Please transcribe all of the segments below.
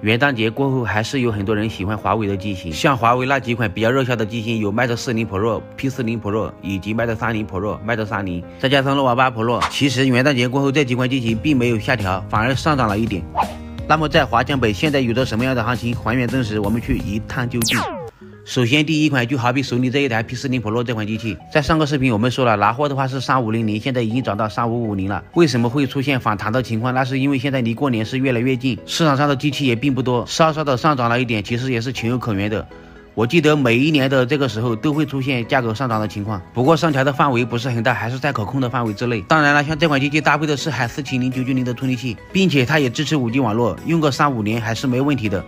元旦节过后，还是有很多人喜欢华为的机型，像华为那几款比较热销的机型有 Mate 40 Pro、P 40 Pro 以及 Mate 30 Pro、Mate 30，再加上 nova 8 Pro。其实元旦节过后，这几款机型并没有下调，反而上涨了一点。那么在华强北现在有着什么样的行情？还原真实，我们去一探究竟。 首先，第一款就好比手里这一台 P 40 Pro 这款机器，在上个视频我们说了，拿货的话是3500，现在已经涨到3550了。为什么会出现反弹的情况？那是因为现在离过年是越来越近，市场上的机器也并不多，稍稍的上涨了一点，其实也是情有可原的。我记得每一年的这个时候都会出现价格上涨的情况，不过上调的范围不是很大，还是在可控的范围之内。当然了，像这款机器搭配的是海思麒麟990的处理器，并且它也支持 5G 网络，用个3-5年还是没问题的。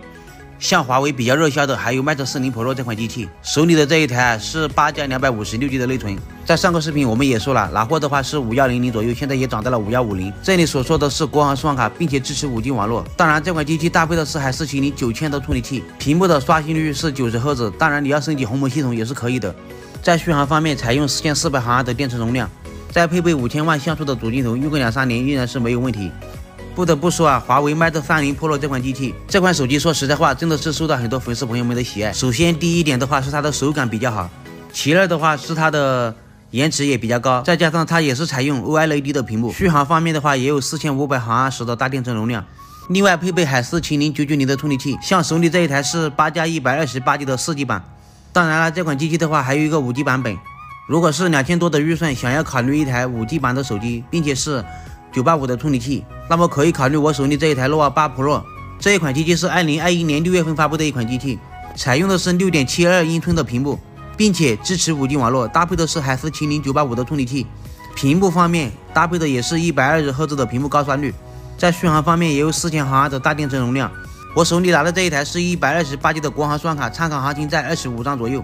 像华为比较热销的还有 Mate 40 Pro 这款机器，手里的这一台是8+256G 的内存，在上个视频我们也说了，拿货的话是5100左右，现在也涨到了5150。这里所说的是国行双卡，并且支持 5G 网络。当然，这款机器搭配的是海思麒麟9000的处理器，屏幕的刷新率是90Hz。当然，你要升级鸿蒙系统也是可以的。在续航方面，采用4400毫安的电池容量，再配备5000万像素的主镜头，用个2-3年依然是没有问题。 不得不说啊，华为 Mate 30 Pro 这款机器，这款手机说实在话，真的是受到很多粉丝朋友们的喜爱。首先第一点的话是它的手感比较好，其二的话是它的延迟也比较高，再加上它也是采用 OLED 的屏幕。续航方面的话，也有4500毫安时的大电池容量。 另外配备海思麒麟990的处理器，像手里这一台是8+128G 的4G 版。当然了，这款机器的话还有一个5G 版本。如果是2000多的预算，想要考虑一台5G 版的手机，并且是 985的处理器，那么可以考虑我手里这一台 nova 8 Pro。这一款机器是2021年6月份发布的一款机器，采用的是 6.72 英寸的屏幕，并且支持 5G 网络，搭配的是海思麒麟985的处理器。屏幕方面搭配的也是120Hz 的屏幕高刷率，在续航方面也有4000毫安的大电池容量。我手里拿的这一台是128G 的国行双卡，参考行情在25张左右。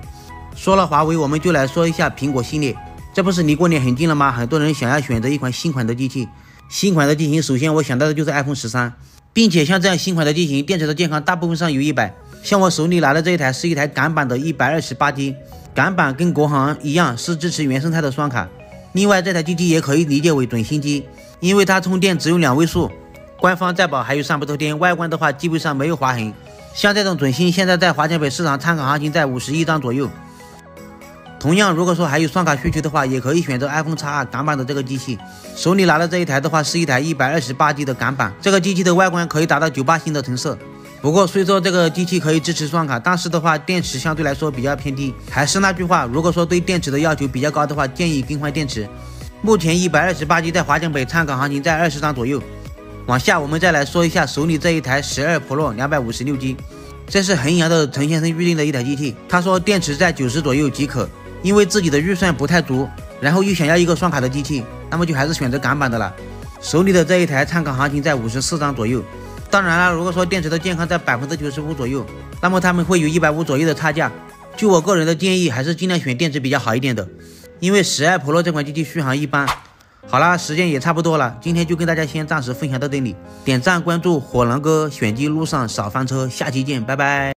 说了华为，我们就来说一下苹果系列。这不是离过年很近了吗？很多人想要选择一款新款的机器。 新款的机型，首先我想到的就是 iPhone 13，并且像这样新款的机型，电池的健康大部分上有100。像我手里拿的这一台是一台港版的 128G， 港版跟国行一样是支持原生态的双卡。另外这台机器也可以理解为准新机，因为它充电只有2位数，官方再保还有310天。外观的话基本上没有划痕。像这种准新现在在华强北市场参考行情在51张左右。同样，如果说还有双卡需求的话，也可以选择 iPhone XR 港版的这个机器。手里拿的这一台的话，是一台 128G 的港版。这个机器的外观可以达到98星的成色。不过，虽说这个机器可以支持双卡，但是的话，电池相对来说比较偏低。还是那句话，如果说对电池的要求比较高的话，建议更换电池。目前 128G 在华强北参考行情在20张左右。往下，我们再来说一下手里这一台12 Pro 256G， 这是衡阳的陈先生预定的一台机器，他说电池在90左右即可。 因为自己的预算不太足，然后又想要一个双卡的机器，那么就还是选择港版的了。手里的这一台参考行情在54张左右。当然了，如果说电池的健康在95%左右，那么他们会有150左右的差价。就我个人的建议，还是尽量选电池比较好一点的，因为12 Pro 这款机器续航一般。好啦，时间也差不多了，今天就跟大家先暂时分享到这里。点赞关注火狼哥，选机路上少翻车，下期见，拜拜。